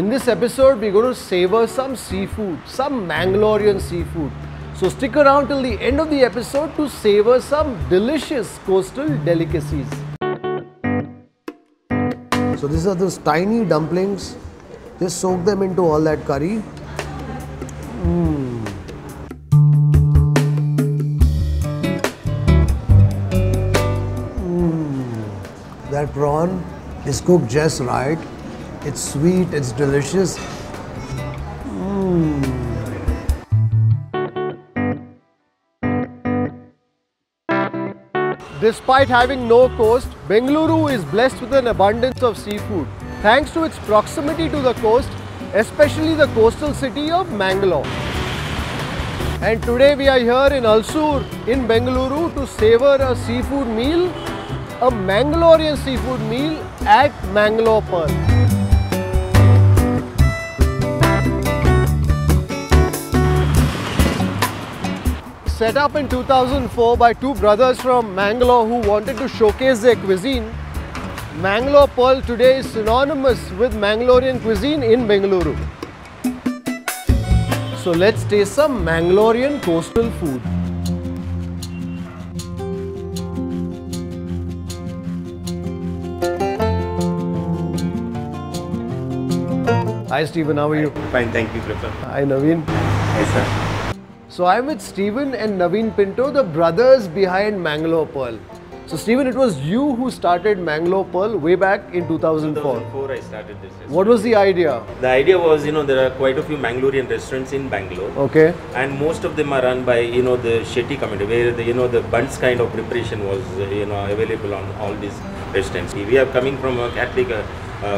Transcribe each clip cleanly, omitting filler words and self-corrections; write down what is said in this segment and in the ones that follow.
In this episode, we're going to savor some seafood, some Mangalorean seafood. So stick around till the end of the episode to savor some delicious coastal delicacies. So these are those tiny dumplings. Just soak them into all that curry. That prawn is cooked just right. It's sweet, it's delicious. Despite having no coast, Bengaluru is blessed with an abundance of seafood, thanks to its proximity to the coast, especially the coastal city of Mangalore. And today we are here in Ulsoor in Bengaluru to savour a seafood meal, a Mangalorean seafood meal at Mangalore Pearl. Set up in 2004 by two brothers from Mangalore who wanted to showcase their cuisine, Mangalore Pearl today is synonymous with Mangalorean cuisine in Bengaluru. So let's taste some Mangalorean coastal food. Hi Stephen, how are you? Fine, thank you Kripal. Hi Naveen. Hi sir. So I'm with Stephen and Naveen Pinto, the brothers behind Mangalore Pearl. So Stephen, it was you who started Mangalore Pearl way back in 2004. 2004 I started this restaurant. What was the idea? The idea was, there are quite a few Mangalorean restaurants in Bangalore. Okay. And most of them are run by, the Shetty community, where the, the buns kind of preparation was, available on all these restaurants. We are coming from a Catholic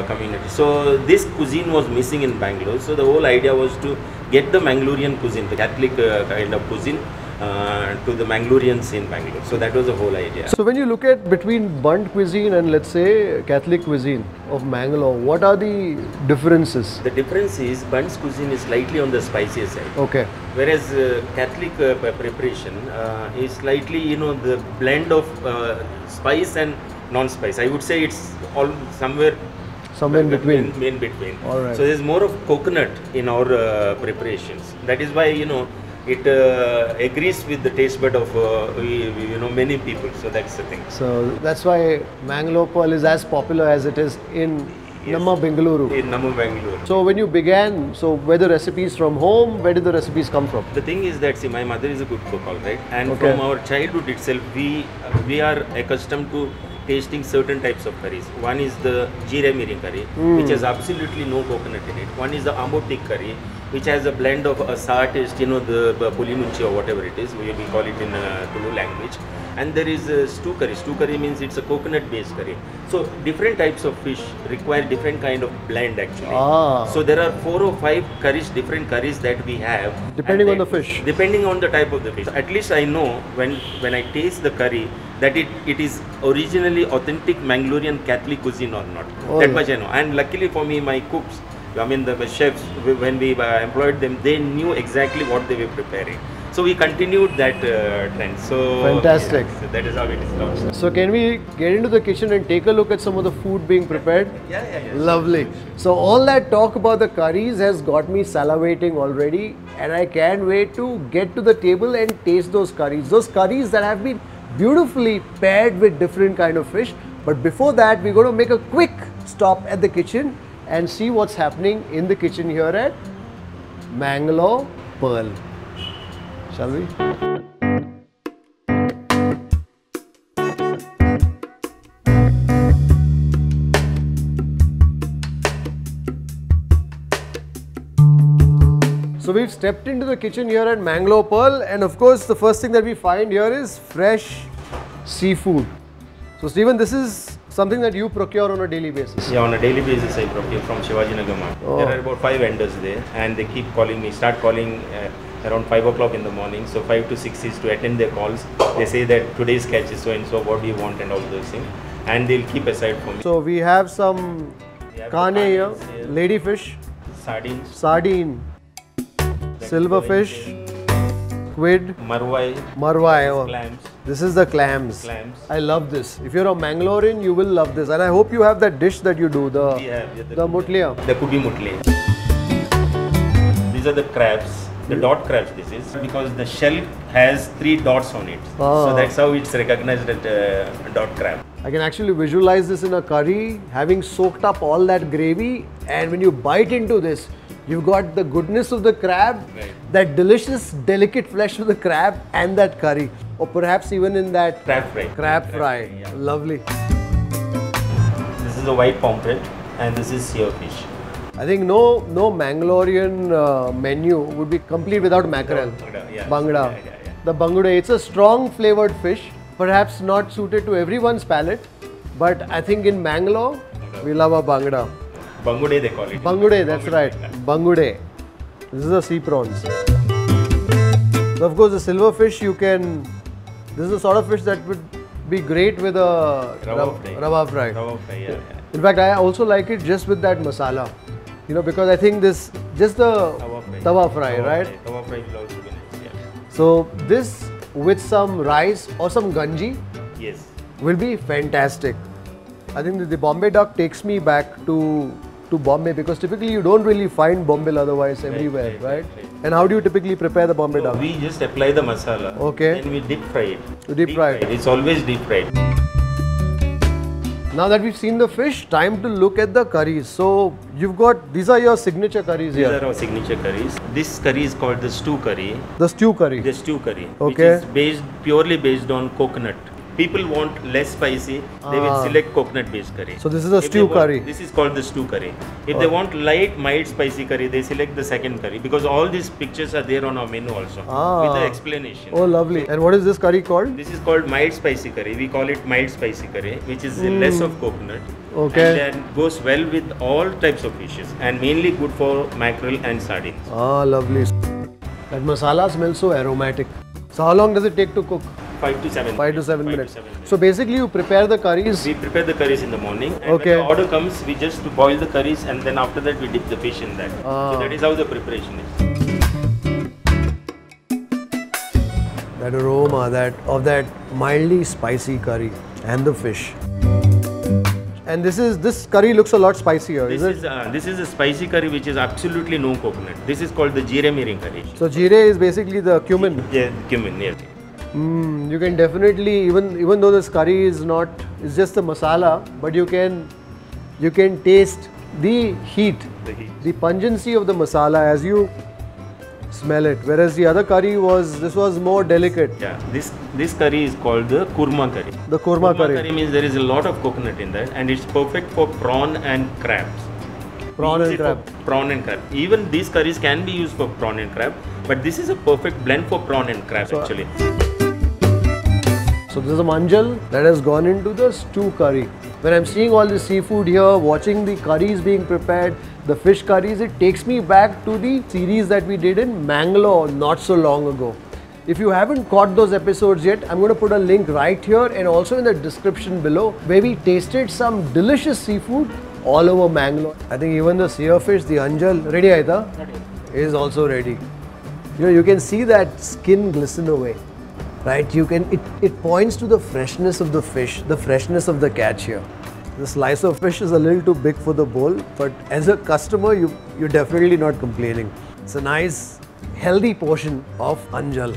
community. So this cuisine was missing in Bangalore. So the whole idea was to get the Mangalorean cuisine, the Catholic kind of cuisine to the Mangaloreans in Bangalore. So that was the whole idea. So when you look at between Bund cuisine and let's say Catholic cuisine of Mangalore, what are the differences? The difference is Bund's cuisine is slightly on the spicier side. Okay. Whereas Catholic preparation is slightly, the blend of spice and non-spice. I would say it's all somewhere in between. All right. So there's more of coconut in our preparations. That is why it agrees with the taste bud of many people. So that's the thing. So that's why Mangalore Pearl is as popular as it is in Nama Bengaluru. In Nama Bengaluru. So when you began, were the recipes from home? Where did the recipes come from? The thing is that, see, my mother is a good cook, all right, and okay. From our childhood itself, we are accustomed to tasting certain types of curries. One is the Jire Mirin curry, which has absolutely no coconut in it. One is the Amurthik curry, which has a blend of a sour taste, the Pulli Munchi or whatever it is, we call it in Tulu language. And there is a stew curry. Stew curry means it's a coconut based curry. So different types of fish require different kind of blend actually. Ah. So there are 4 or 5 curries, different curries that we have. Depending on the fish. Depending on the type of the fish. At least I know when I taste the curry that it is originally authentic Mangalorean Catholic cuisine or not. Oh, that much I know. And luckily for me, my cooks, the chefs, when we employed them, they knew exactly what they were preparing. So we continued that trend. So fantastic. Yeah, so that is how it is now. So can we get into the kitchen and take a look at some of the food being prepared? Yeah. Lovely. So all that talk about the curries has got me salivating already, and I can't wait to get to the table and taste those curries. Those curries that have been beautifully paired with different kind of fish. But before that, we're going to make a quick stop at the kitchen and see what's happening in the kitchen here at Mangalore Pearl. Shall we? So we've stepped into the kitchen here at Mangalore Pearl, and of course the first thing that we find here is fresh seafood. So Stephen, this is something that you procure on a daily basis? Yeah, on a daily basis I procure from Shivaji Nagar. Oh. There are about 5 vendors there and they keep calling me, around 5 o'clock in the morning. So 5 to 6 is to attend their calls. They say that today's catch is so and so, what do you want and all those things. And they'll keep aside for me. So we have some kane here, ladyfish, sardine, silverfish, squid, marwai, clams. This is the clams. I love this. If you're a Mangalorean, you will love this. And I hope you have that dish that you do, the Mootlien. The Khubey Mootlien. These are the crabs, the dot crabs this is, because the shell has 3 dots on it. Ah. So that's how it's recognized as a dot crab. I can actually visualize this in a curry, having soaked up all that gravy, and when you bite into this, you've got the goodness of the crab, right, that delicious, delicate flesh of the crab and that curry. Or perhaps even in that crab fry. Yeah. Lovely. This is a white pomfret and this is sea fish. I think no Mangalorean menu would be complete without mackerel. Bangda. The Bangude, it's a strong flavoured fish, perhaps not suited to everyone's palate, but I think in Mangalore, we love our Bangda. Bangude they call it. Bangude, that's right. Bangude. This is the sea prawns. So of course the silver fish you can, this is the sort of fish that would be great with a Rava fry. Rava fry, yeah. In fact, I also like it just with that masala. You know, because I think this, just the Tawa fry, right? Tawa fry will also be nice, yeah. So this with some rice or some ganji, yes, will be fantastic. I think that the Bombay duck takes me back to Bombay, because typically you don't really find Bombay otherwise everywhere, right? And how do you typically prepare the Bombay duck? We just apply the masala. Okay. And we deep fry it. Deep fry it. It's always deep fried. Now that we've seen the fish, time to look at the curries. So you've got, these are your signature curries here. These are our signature curries. This curry is called the stew curry. The stew curry. The stew curry. Okay. Which is purely based on coconut. People want less spicy, they will select coconut based curry. So this is a stew curry. This is called the stew curry. If they want light, mild spicy curry, they select the second curry, because all these pictures are there on our menu also with the explanation. Oh, lovely. And what is this curry called? This is called mild spicy curry. We call it mild spicy curry, which is less of coconut. Okay. And then goes well with all types of fishes and mainly good for mackerel and sardines. Ah, lovely. That masala smells so aromatic. So how long does it take to cook? 5 to 7 minutes. So basically you prepare the curries? We prepare the curries in the morning, and when the order comes, we just boil the curries and then after that we dip the fish in that. So that is how the preparation is. That aroma of that mildly spicy curry and the fish. And this curry looks a lot spicier, is it? This is a spicy curry which is absolutely no coconut. This is called the Jire Mirin curry. So Jire is basically the cumin? Yeah, cumin, yes. You can definitely, even though this curry is not, it's just the masala, but you can taste the heat, the pungency of the masala as you smell it. Whereas the other curry was more delicate. Yeah, this curry is called the kurma curry. The kurma curry means there is a lot of coconut in that, and it's perfect for prawn and crabs. Prawn and crab. Even these curries can be used for prawn and crab, but this is a perfect blend for prawn and crab actually. So this is a manjal that has gone into the stew curry. When I'm seeing all the seafood here, watching the curries being prepared, the fish curries, it takes me back to the series that we did in Mangalore not so long ago. If you haven't caught those episodes yet, I'm going to put a link right here and also in the description below, where we tasted some delicious seafood all over Mangalore. I think even the sea fish, the anjal, is also ready. You know, you can see that skin glisten away. Right, it points to the freshness of the fish, the freshness of the catch here. The slice of fish is a little too big for the bowl, but as a customer, you're definitely not complaining. It's a nice, healthy portion of anjal.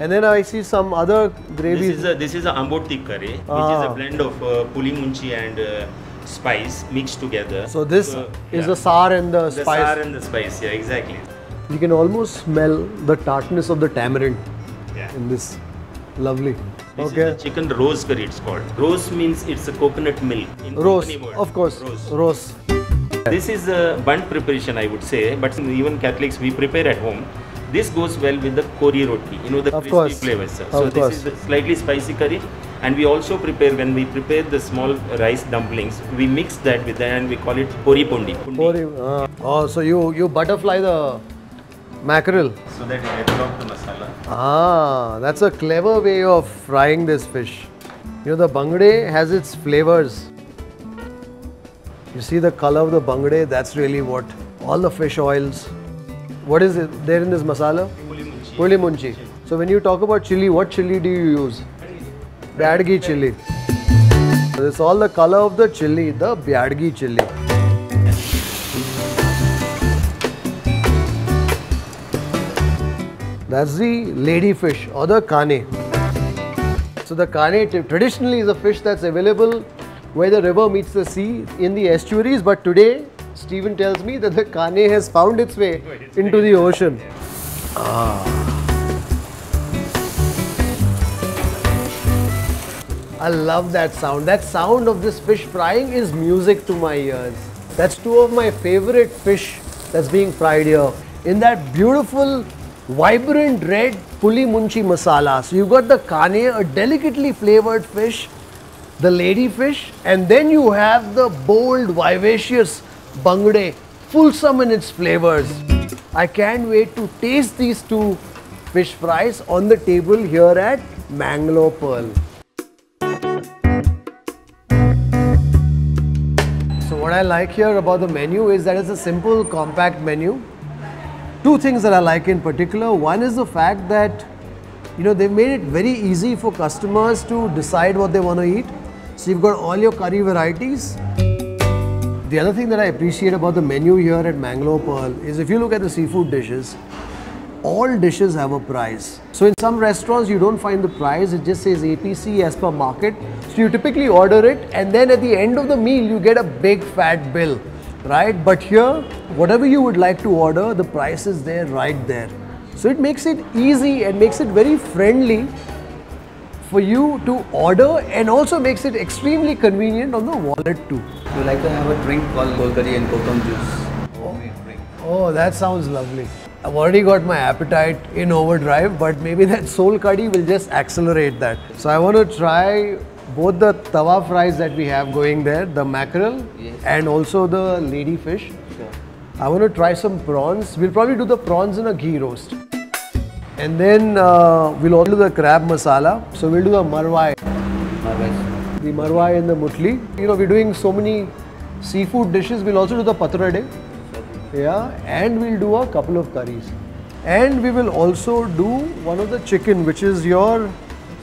And then I see some other gravies. This is a Amurthik curry, which is a blend of Puli Munchi and spice mixed together. So this is the sour and the spice. The sour and the spice, yeah, exactly. You can almost smell the tartness of the tamarind in this. Lovely. This is a chicken roce curry, it's called. Roce means it's a coconut milk. Roce. This is a bunt preparation, I would say, but even Catholics, we prepare at home. This goes well with the kori roti, you know, the crispy flavors. So this is a slightly spicy curry, and we also prepare, when we prepare the small rice dumplings, we mix that with that and we call it kori pondi. Oh, so you butterfly the mackerel. So that it absorbs the masala. Ah, that's a clever way of frying this fish. You know, the Bangude has its flavors. You see the color of the Bangude, that's really what all the fish oils. What is there in this masala? Puli Munchi. So when you talk about chili, what chili do you use? Byadgi chili. This is all the color of the chili, the Byadgi chili. That's the lady fish or the kane. So the kane traditionally is a fish that's available where the river meets the sea in the estuaries, but today Stephen tells me that the kane has found its way into the ocean. I love that sound. That sound of this fish frying is music to my ears. That's two of my favorite fish that's being fried here. In that beautiful, vibrant red Pulli Munchi masala. So you've got the kane, a delicately flavored fish, the lady fish, and then you have the bold, vivacious Bangude, fulsome in its flavors. I can't wait to taste these two fish fries on the table here at Mangalore Pearl. What I like here about the menu is that it's a simple, compact menu. Two things that I like in particular. One is the fact that, you know, they've made it very easy for customers to decide what they want to eat. So you've got all your curry varieties. The other thing that I appreciate about the menu here at Mangalore Pearl is if you look at the seafood dishes, all dishes have a price. So in some restaurants, you don't find the price. It just says APC as per market. So you typically order it and then at the end of the meal, you get a big fat bill, right? But here, whatever you would like to order, the price is there, right there. So it makes it easy and makes it very friendly for you to order and also makes it extremely convenient on the wallet too. We like to have a drink called Golgari and Kokum juice. Oh, that sounds lovely. I've already got my appetite in overdrive, but maybe that Sol Kadi will just accelerate that. So I want to try both the tawa fries that we have going there, the mackerel, yes, and also the lady fish. Sure. I want to try some prawns. We'll probably do the prawns in a ghee roast. And then we'll also do the crab masala. So we'll do the marwai. Marwai. The marwai and the mutli. You know, we're doing so many seafood dishes. We'll also do the patrode. Yeah, and we'll do a couple of curries. And we will also do one of the chicken, which is your...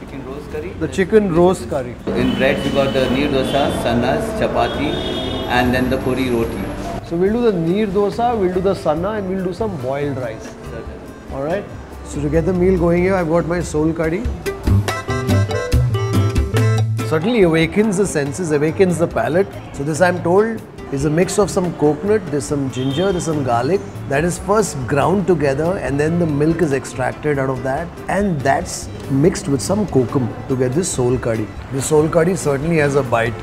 Chicken roast curry. The chicken roast curry. In bread, we got the Neer Dosa, Sanna, Chapati, and then the Kori Roti. So we'll do the Neer Dosa, we'll do the Sanna, and we'll do some boiled rice. Alright. So to get the meal going here, I've got my Sol Kadi. Certainly awakens the senses, awakens the palate. So this, I'm told, is a mix of some coconut, there's some ginger, there's some garlic that is first ground together and then the milk is extracted out of that and that's mixed with some kokum to get this Sol Kadi. The Sol Kadi certainly has a bite.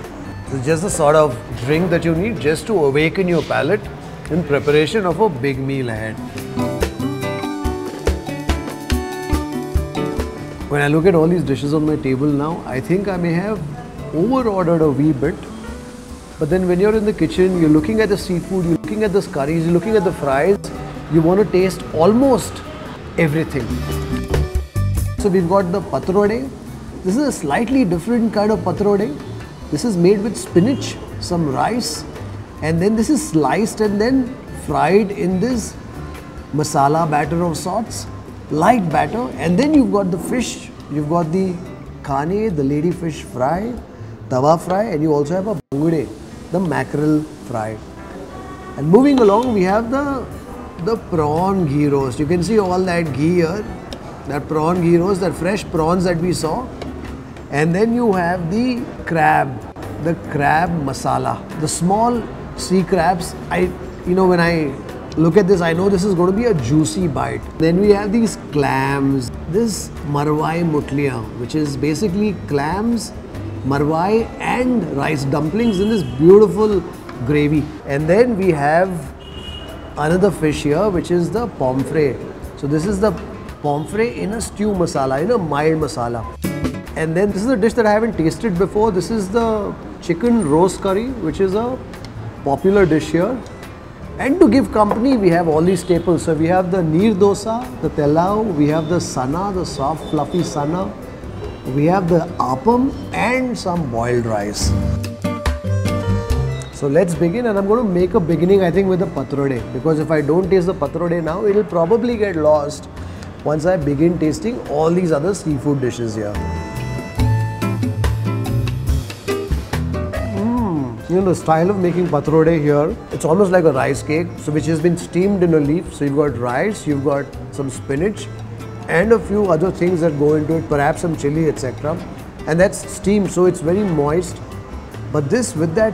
It's just the sort of drink that you need just to awaken your palate in preparation of a big meal ahead. When I look at all these dishes on my table now, I think I may have over-ordered a wee bit. But then when you're in the kitchen, you're looking at the seafood, you're looking at the curries, you're looking at the fries, you want to taste almost everything. So we've got the patrode. This is a slightly different kind of patrode. This is made with spinach, some rice, and then this is sliced and then fried in this masala batter of sorts, light batter. And then you've got the fish, you've got the kane, the lady fish fry, tawa fry, and you also have a bangude, the mackerel fry. And moving along, we have the prawn ghee roast. You can see all that ghee here, that prawn ghee roast, that fresh prawns that we saw. And then you have the crab masala, the small sea crabs. You know, when I look at this, I know this is going to be a juicy bite. Then we have these clams, this marwai mutlia, which is basically clams, marwai and rice dumplings in this beautiful gravy. And then we have another fish here, which is the pomfret. So this is the pomfret in a stew masala, in a mild masala. And then this is a dish that I haven't tasted before. This is the chicken roast curry, which is a popular dish here. And to give company, we have all these staples. So we have the Neer Dosa, the telao, we have the Sanna, the soft fluffy Sanna. We have the appam and some boiled rice. So let's begin, and I'm going to make a beginning, I think, with the patrode, because if I don't taste the patrode now, it'll probably get lost once I begin tasting all these other seafood dishes here. the style of making patrode here, it's almost like a rice cake, so which has been steamed in a leaf. So you've got rice, you've got some spinach, and a few other things that go into it, perhaps some chili, etc. And that's steamed, so it's very moist. But this, with that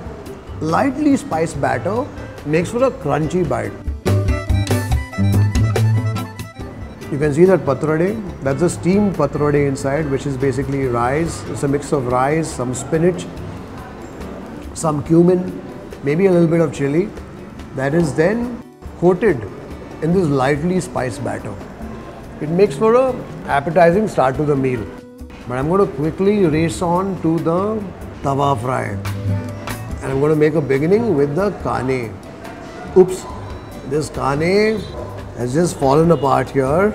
lightly spiced batter, makes for a crunchy bite. You can see that patrode, that's a steamed patrode inside, which is basically rice. It's a mix of rice, some spinach, some cumin, maybe a little bit of chili, that is then coated in this lightly spiced batter. It makes for an appetizing start to the meal. But I'm going to quickly race on to the tawa fry. And I'm going to make a beginning with the kane. Oops, this kane has just fallen apart here,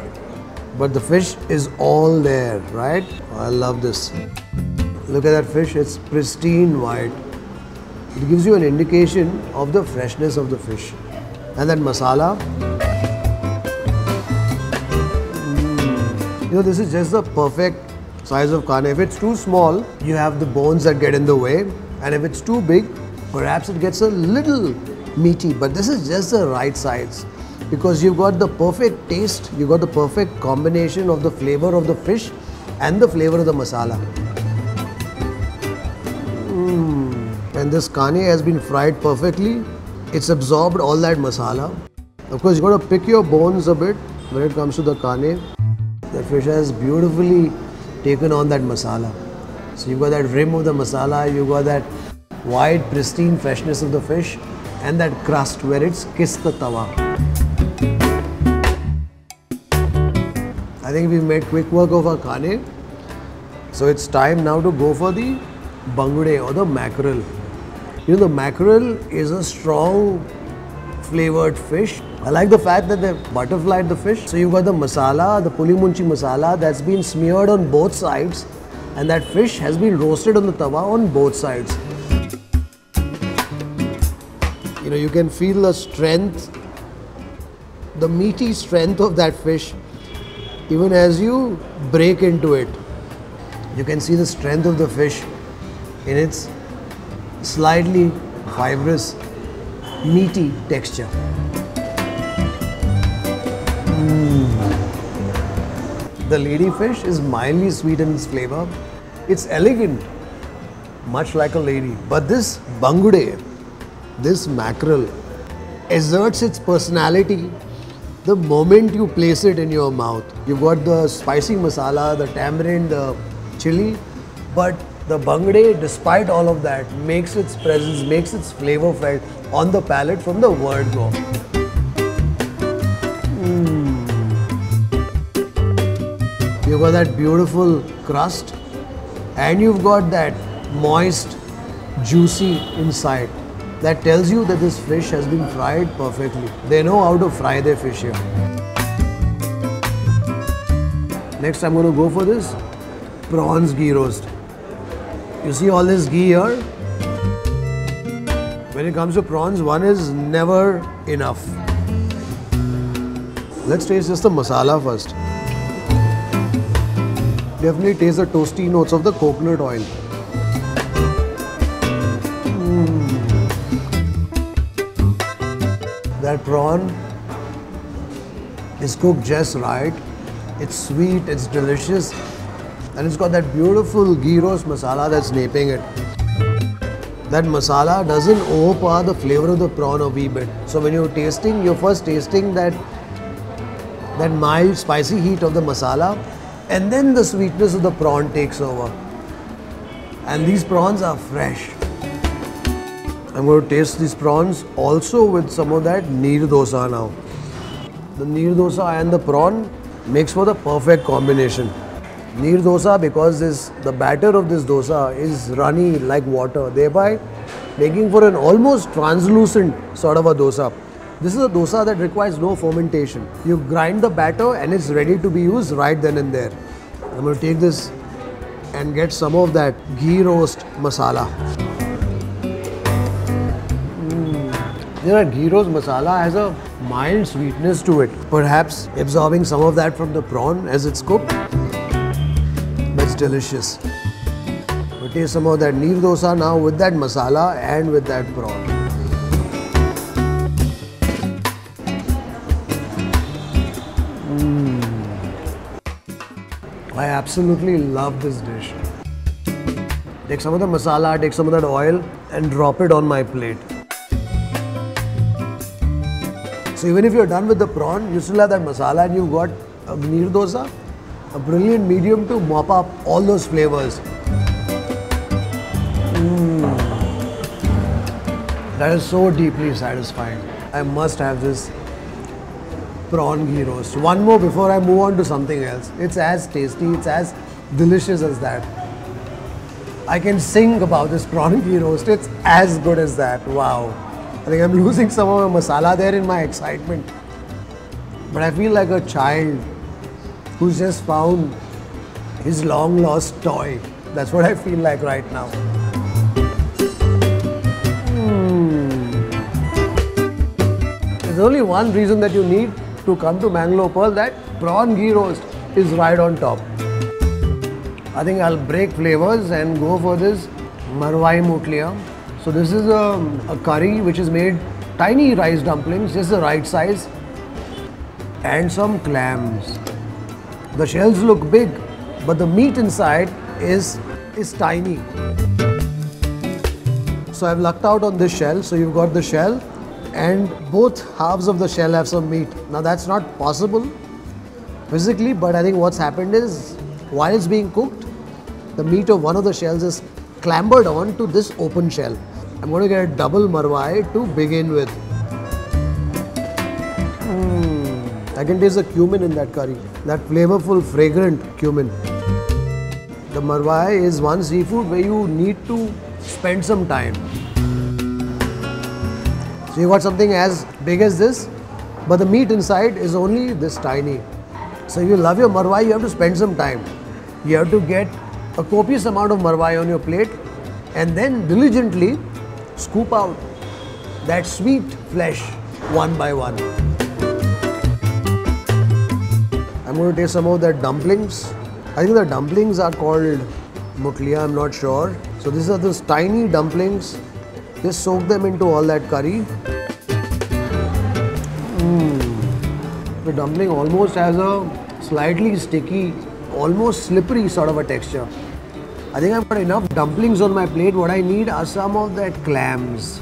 but the fish is all there, right? Oh, I love this. Look at that fish, it's pristine white. It gives you an indication of the freshness of the fish. And that masala. You know, this is just the perfect size of kane. If it's too small, you have the bones that get in the way. And if it's too big, perhaps it gets a little meaty. But this is just the right size. Because you've got the perfect taste, you've got the perfect combination of the flavor of the fish and the flavor of the masala. And this kane has been fried perfectly. It's absorbed all that masala. Of course, you've got to pick your bones a bit when it comes to the kane. The fish has beautifully taken on that masala. So you've got that rim of the masala, you've got that wide, pristine freshness of the fish and that crust where it's kissed the tawa. I think we've made quick work of our kane. So it's time now to go for the bangude or the mackerel. You know, the mackerel is a strong flavored fish. I like the fact that they butterflied the fish. So you've got the masala, the Puli Munchi masala that's been smeared on both sides, and that fish has been roasted on the tawa on both sides. You know, you can feel the strength, the meaty strength of that fish even as you break into it. You can see the strength of the fish in its slightly fibrous, meaty texture. The lady fish is mildly sweet in its flavor. It's elegant, much like a lady. But this bangude, this mackerel, asserts its personality the moment you place it in your mouth. You've got the spicy masala, the tamarind, the chili, but the bangude, despite all of that, makes its presence, makes its flavor felt on the palate from the word go. You've got that beautiful crust and you've got that moist, juicy inside. That tells you that this fish has been fried perfectly. They know how to fry their fish here. Next, I'm going to go for this prawns ghee roast. You see all this ghee here? When it comes to prawns, one is never enough. Let's taste just the masala first. Definitely taste the toasty notes of the coconut oil. That prawn is cooked just right. It's sweet, it's delicious, and it's got that beautiful ghee roast masala that's napping it. That masala doesn't overpower the flavor of the prawn a wee bit. So when you're tasting, you're first tasting that mild, spicy heat of the masala, and then the sweetness of the prawn takes over. And these prawns are fresh. I'm going to taste these prawns also with some of that neer dosa now. The neer dosa and the prawn makes for the perfect combination. Neer dosa, because the batter of this dosa is runny like water, thereby making for an almost translucent sort of a dosa. This is a dosa that requires no fermentation. You grind the batter and it's ready to be used right then and there. I'm going to take this and get some of that ghee roast masala. That ghee roast masala has a mild sweetness to it. Perhaps absorbing some of that from the prawn as it's cooked. That's delicious. But taste some of that Neer Dosa now with that masala and with that prawn. I absolutely love this dish. Take some of the masala, take some of that oil and drop it on my plate. So even if you're done with the prawn, you still have that masala and you've got a Neer Dosa, a brilliant medium to mop up all those flavors. That is so deeply satisfying. I must have this prawn ghee roast. One more before I move on to something else. It's as tasty, it's as delicious as that. I can sing about this prawn ghee roast. It's as good as that. Wow. I think I'm losing some of my masala there in my excitement. But I feel like a child who's just found his long lost toy. That's what I feel like right now. There's only one reason that you need to come to Mangalore Pearl, that prawn ghee roast is right on top. I think I'll break flavors and go for this Khubey Mootlien. So this is a curry which is made tiny rice dumplings, just the right size, and some clams. The shells look big, but the meat inside is tiny. So I've lucked out on this shell. So you've got the shell and both halves of the shell have some meat. Now that's not possible physically, but I think what's happened is while it's being cooked, the meat of one of the shells is clambered on to this open shell. I'm going to get a double marwai to begin with. I can taste the cumin in that curry, that flavorful, fragrant cumin. The marwai is one seafood where you need to spend some time. So you got something as big as this, but the meat inside is only this tiny. So if you love your marwai, you have to spend some time. You have to get a copious amount of marwai on your plate and then diligently scoop out that sweet flesh one by one. I'm going to taste some of that dumplings. I think the dumplings are called muklia, I'm not sure. So these are those tiny dumplings. Just soak them into all that curry. The dumpling almost has a slightly sticky, almost slippery sort of a texture. I think I've got enough dumplings on my plate. What I need are some of that clams.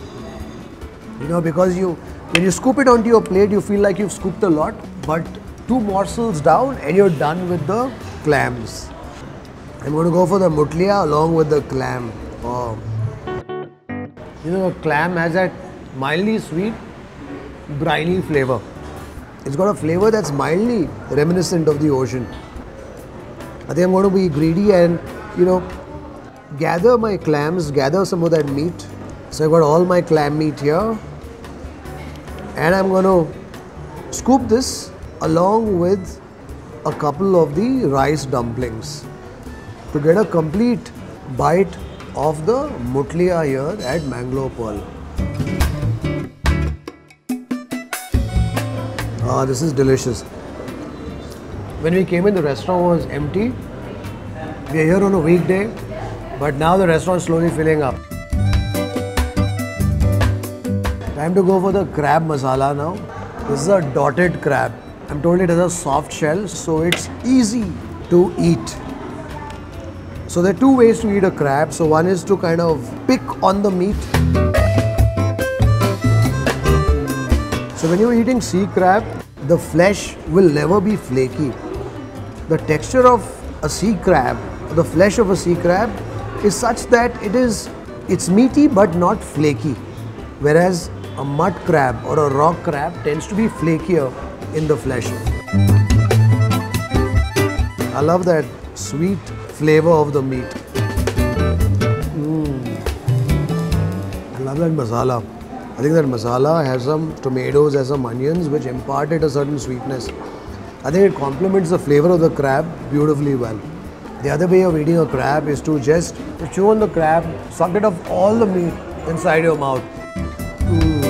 You know, because when you scoop it onto your plate, you feel like you've scooped a lot, but two morsels down and you're done with the clams. I'm going to go for the mutlia along with the clam. Oh. You know, the clam has that mildly sweet, briny flavor. It's got a flavor that's mildly reminiscent of the ocean. I think I'm going to be greedy and, you know, gather my clams, gather some of that meat. So I've got all my clam meat here. And I'm going to scoop this along with a couple of the rice dumplings to get a complete bite of the mutlia here at Mangalore Pearl. Ah, this is delicious. When we came in, the restaurant was empty. We are here on a weekday, but now the restaurant is slowly filling up. Time to go for the crab masala now. This is a dotted crab. I'm told it has a soft shell, so it's easy to eat. So there are two ways to eat a crab. So one is to kind of pick on the meat. So when you're eating sea crab, the flesh will never be flaky. The texture of a sea crab, the flesh of a sea crab is such that it's meaty but not flaky. Whereas a mud crab or a rock crab tends to be flakier in the flesh. I love that sweet flavor of the meat. I love that masala. I think that masala has some tomatoes, has some onions which impart it a certain sweetness. I think it complements the flavor of the crab beautifully well. The other way of eating a crab is to just chew on the crab, suck it off all the meat inside your mouth. And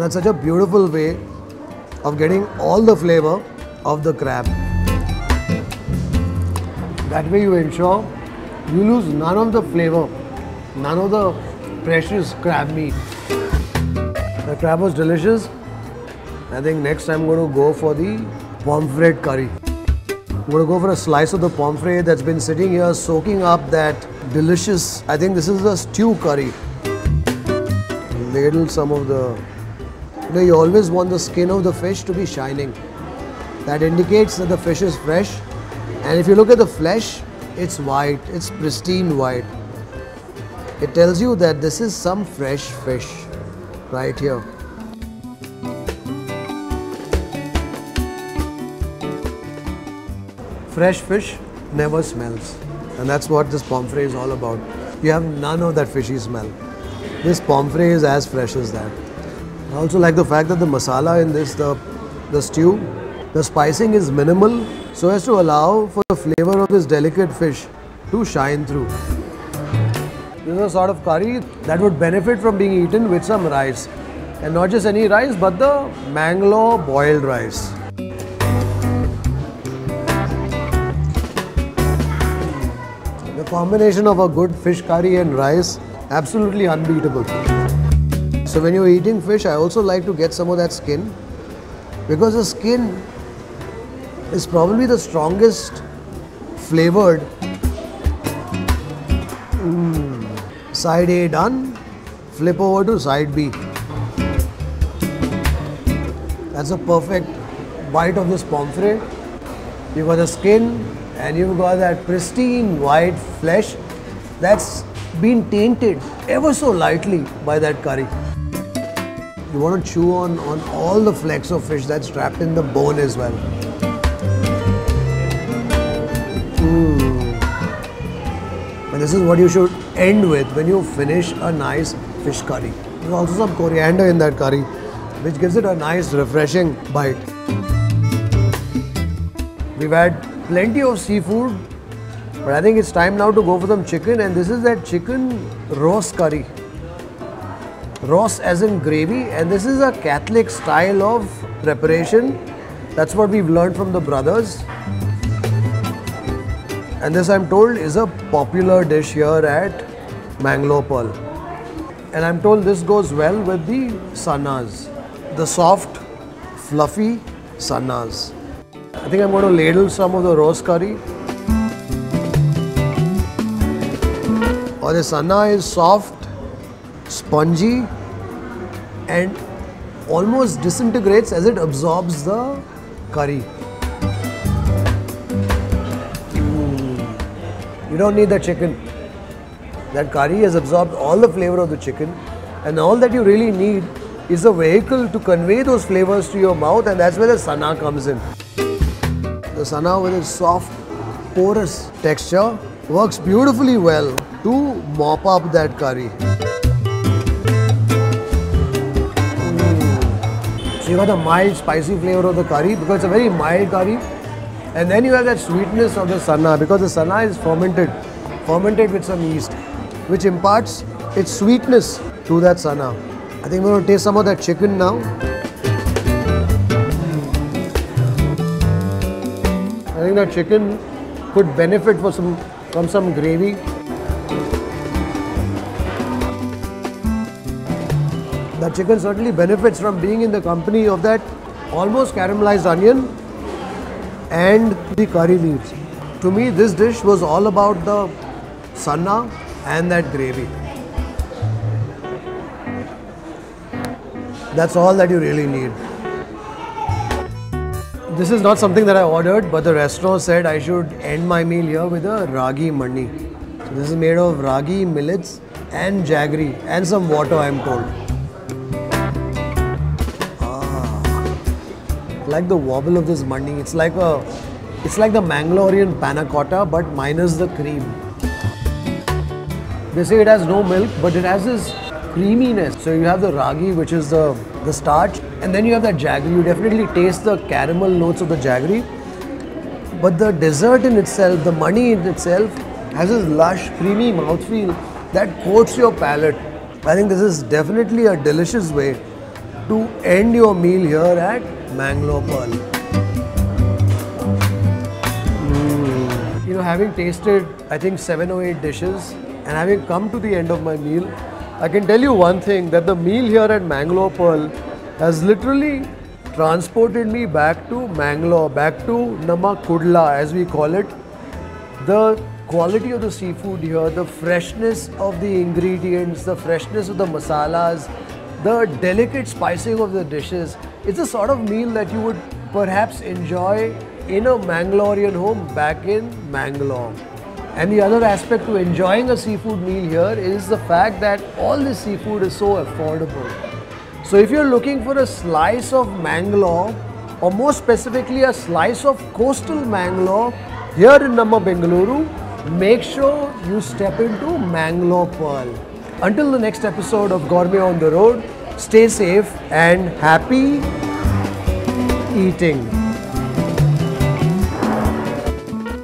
that's such a beautiful way of getting all the flavor of the crab. That way you ensure You lose none of the flavor, none of the precious crab meat. The crab was delicious. I think next time I'm going to go for the pomfret curry. I'm going to go for a slice of the pomfret that's been sitting here soaking up that delicious, I think this is a stew curry. Ladle some of the, you know, you always want the skin of the fish to be shining. That indicates that the fish is fresh. And if you look at the flesh, it's white, it's pristine white. It tells you that this is some fresh fish right here. Fresh fish never smells. And that's what this pomfret is all about. You have none of that fishy smell. This pomfret is as fresh as that. I also like the fact that the masala in this, the stew, the spicing is minimal, so as to allow for the flavor of this delicate fish to shine through. This is a sort of curry that would benefit from being eaten with some rice. And not just any rice, but the Mangalore boiled rice. The combination of a good fish curry and rice, absolutely unbeatable. So when you're eating fish, I also like to get some of that skin, because the skin is probably the strongest flavored. Side A done, flip over to side B. That's a perfect bite of this pomfret. You've got the skin and you've got that pristine white flesh that's been tainted ever so lightly by that curry. You want to chew on all the flecks of fish that's trapped in the bone as well. And this is what you should end with when you finish a nice fish curry. There's also some coriander in that curry, which gives it a nice refreshing bite. We've had plenty of seafood, but I think it's time now to go for some chicken, and this is that chicken roast curry. Roce as in gravy, and this is a Catholic style of preparation. That's what we've learned from the brothers. And this, I'm told, is a popular dish here at Mangalore Pearl. And I'm told this goes well with the sannas, the soft, fluffy sannas. I think I'm going to ladle some of the roce curry. Or the sanna is soft, spongy, and almost disintegrates as it absorbs the curry. You don't need the chicken. That curry has absorbed all the flavor of the chicken, and all that you really need is a vehicle to convey those flavors to your mouth, and that's where the sanna comes in. The sanna with its soft, porous texture works beautifully well to mop up that curry. You got the mild spicy flavor of the curry because it's a very mild curry, and then you have that sweetness of the sanna because the sanna is fermented with some yeast, which imparts its sweetness to that sanna. I think we're going to taste some of that chicken now. I think that chicken could benefit from some gravy. The chicken certainly benefits from being in the company of that almost caramelized onion and the curry leaves. To me, this dish was all about the sanna and that gravy. That's all that you really need. This is not something that I ordered, but the restaurant said I should end my meal here with a ragi manni. So this is made of ragi, millets and jaggery and some water, I'm told. Like the wobble of this manni, it's like the Mangalorean panna cotta but minus the cream. They say it has no milk, but it has this creaminess. So you have the ragi, which is the starch, and then you have that jaggery. You definitely taste the caramel notes of the jaggery, but the dessert in itself, the manni in itself, has this lush, creamy mouthfeel that coats your palate. I think this is definitely a delicious way to end your meal here at Mangalore Pearl. know, having tasted, I think, 7 or 8 dishes and having come to the end of my meal, I can tell you one thing, that the meal here at Mangalore Pearl has literally transported me back to Mangalore, back to Namakudla, as we call it. The quality of the seafood here, the freshness of the ingredients, the freshness of the masalas, the delicate spicing of the dishes. It's a sort of meal that you would perhaps enjoy in a Mangalorean home back in Mangalore. And the other aspect to enjoying a seafood meal here is the fact that all this seafood is so affordable. So if you're looking for a slice of Mangalore, or more specifically a slice of coastal Mangalore here in Nama Bengaluru, make sure you step into Mangalore Pearl. Until the next episode of Gourmet on the Road, stay safe and happy eating.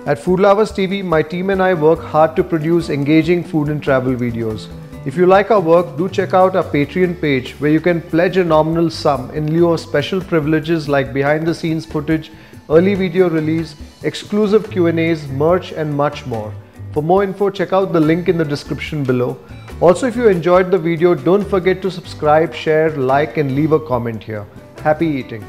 At Food Lovers TV, my team and I work hard to produce engaging food and travel videos. If you like our work, do check out our Patreon page where you can pledge a nominal sum in lieu of special privileges like behind the scenes footage, early video release, exclusive Q&As, merch and much more. For more info, check out the link in the description below. Also, if you enjoyed the video, don't forget to subscribe, share, like and leave a comment here. Happy eating!